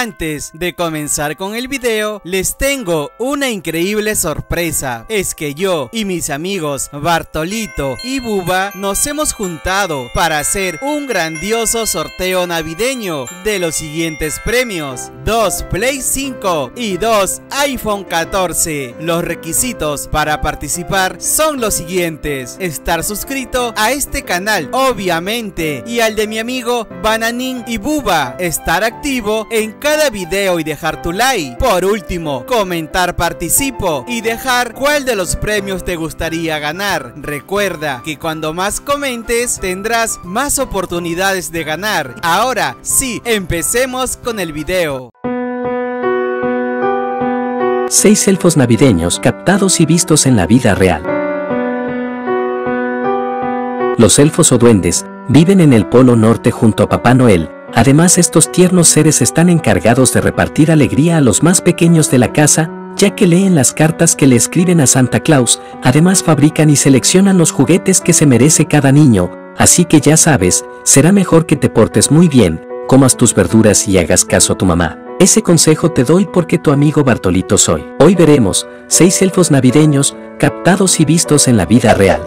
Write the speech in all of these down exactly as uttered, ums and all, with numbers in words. antes de comenzar con el video, les tengo una increíble sorpresa. Es que yo y mis amigos Bartolito y Buba nos hemos juntado para hacer un grandioso sorteo navideño de los siguientes premios: dos Play cinco y dos iPhone catorce. Los requisitos para participar son los siguientes: estar suscrito a este canal, obviamente, y al de mi amigo Bananín y Buba, estar activo en cada video y dejar tu like. Por último, comentar participo y dejar cuál de los premios te gustaría ganar. Recuerda que cuando más comentes tendrás más oportunidades de ganar. Ahora sí, empecemos con el video. seis elfos navideños captados y vistos en la vida real. Los elfos o duendes viven en el Polo Norte junto a Papá Noel. Además, estos tiernos seres están encargados de repartir alegría a los más pequeños de la casa, ya que leen las cartas que le escriben a Santa Claus. Además, fabrican y seleccionan los juguetes que se merece cada niño. Así que ya sabes, será mejor que te portes muy bien, comas tus verduras y hagas caso a tu mamá. Ese consejo te doy porque tu amigo Bartolito soy. Hoy veremos seis elfos navideños captados y vistos en la vida real.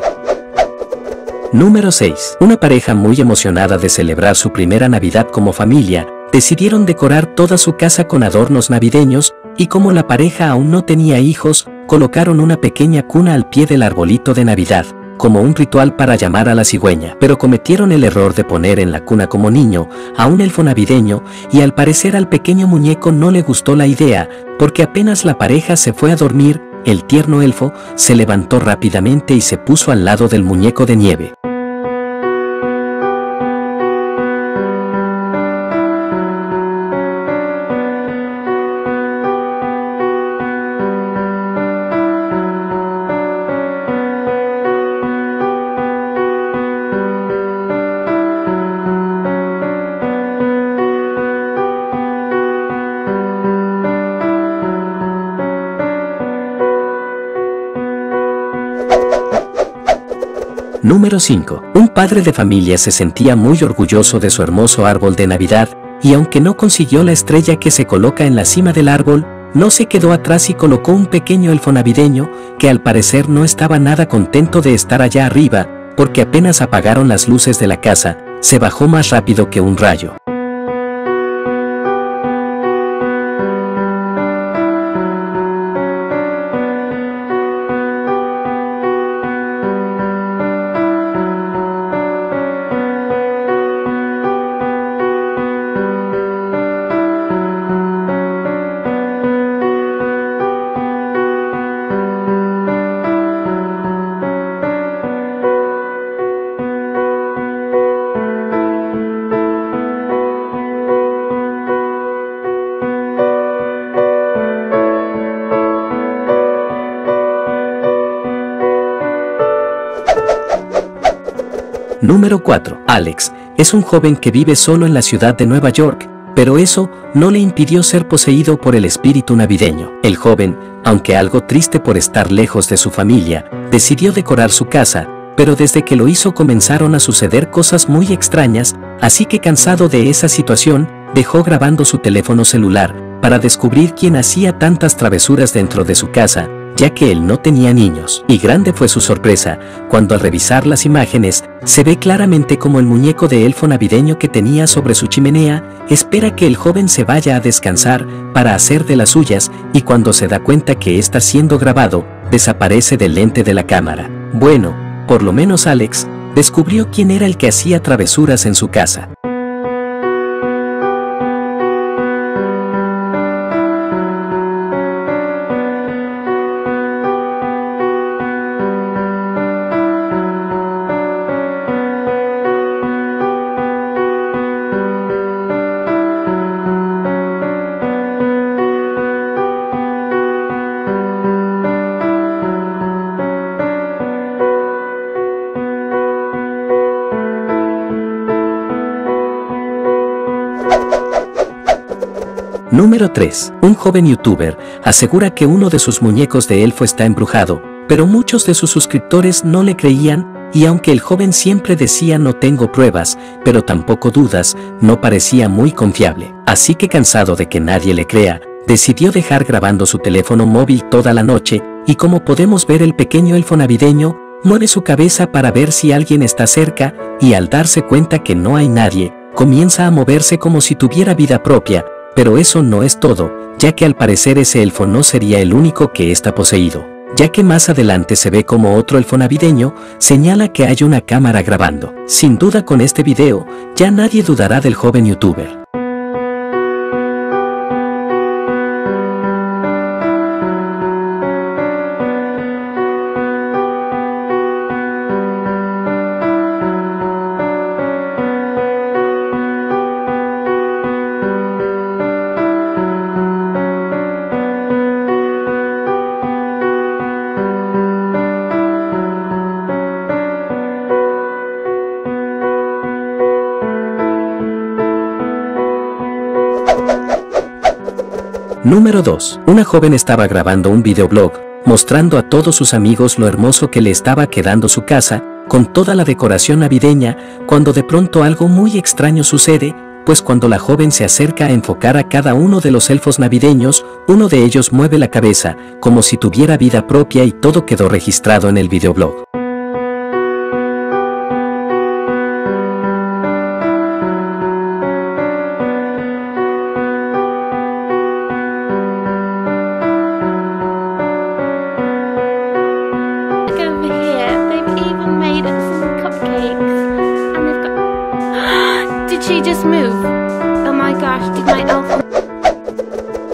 Número seis. Una pareja muy emocionada de celebrar su primera Navidad como familia, decidieron decorar toda su casa con adornos navideños, y como la pareja aún no tenía hijos, colocaron una pequeña cuna al pie del arbolito de Navidad, como un ritual para llamar a la cigüeña. Pero cometieron el error de poner en la cuna como niño a un elfo navideño, y al parecer al pequeño muñeco no le gustó la idea, porque apenas la pareja se fue a dormir, el tierno elfo se levantó rápidamente y se puso al lado del muñeco de nieve. Número cinco. Un padre de familia se sentía muy orgulloso de su hermoso árbol de Navidad, y aunque no consiguió la estrella que se coloca en la cima del árbol, no se quedó atrás y colocó un pequeño elfo navideño, que al parecer no estaba nada contento de estar allá arriba, porque apenas apagaron las luces de la casa, se bajó más rápido que un rayo. Número cuatro. Alex es un joven que vive solo en la ciudad de Nueva York, pero eso no le impidió ser poseído por el espíritu navideño. El joven, aunque algo triste por estar lejos de su familia, decidió decorar su casa, pero desde que lo hizo comenzaron a suceder cosas muy extrañas, así que cansado de esa situación, dejó grabando su teléfono celular para descubrir quién hacía tantas travesuras dentro de su casa, ya que él no tenía niños. Y grande fue su sorpresa cuando al revisar las imágenes se ve claramente como el muñeco de elfo navideño que tenía sobre su chimenea espera que el joven se vaya a descansar para hacer de las suyas, y cuando se da cuenta que está siendo grabado, desaparece del lente de la cámara. Bueno, por lo menos Alex descubrió quién era el que hacía travesuras en su casa. Número tres. Un joven youtuber asegura que uno de sus muñecos de elfo está embrujado, pero muchos de sus suscriptores no le creían, Y aunque el joven siempre decía no tengo pruebas, pero tampoco dudas, no parecía muy confiable. Así que cansado de que nadie le crea, decidió dejar grabando su teléfono móvil toda la noche, y como podemos ver el pequeño elfo navideño mueve su cabeza para ver si alguien está cerca, y al darse cuenta que no hay nadie, comienza a moverse como si tuviera vida propia, pero eso no es todo, ya que al parecer ese elfo no sería el único que está poseído. Ya que más adelante se ve como otro elfo navideño señala que hay una cámara grabando. Sin duda con este video, ya nadie dudará del joven youtuber. Número dos. Una joven estaba grabando un videoblog, mostrando a todos sus amigos lo hermoso que le estaba quedando su casa, con toda la decoración navideña, cuando de pronto algo muy extraño sucede, pues cuando la joven se acerca a enfocar a cada uno de los elfos navideños, uno de ellos mueve la cabeza, como si tuviera vida propia y todo quedó registrado en el videoblog.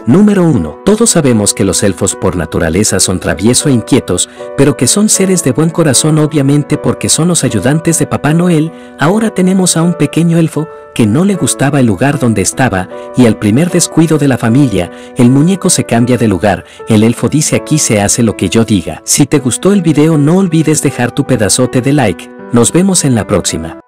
Número uno. Todos sabemos que los elfos por naturaleza son traviesos e inquietos, pero que son seres de buen corazón obviamente porque son los ayudantes de Papá Noel. Ahora tenemos a un pequeño elfo que no le gustaba el lugar donde estaba, y al primer descuido de la familia, el muñeco se cambia de lugar. El elfo dice aquí se hace lo que yo diga. Si te gustó el video no olvides dejar tu pedazote de like. Nos vemos en la próxima.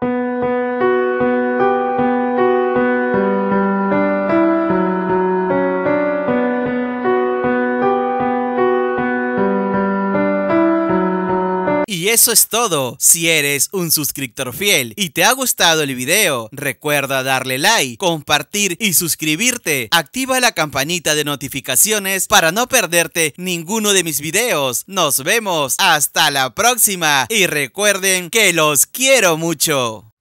Y eso es todo. Si eres un suscriptor fiel y te ha gustado el video, recuerda darle like, compartir y suscribirte. Activa la campanita de notificaciones para no perderte ninguno de mis videos. Nos vemos hasta la próxima y recuerden que los quiero mucho.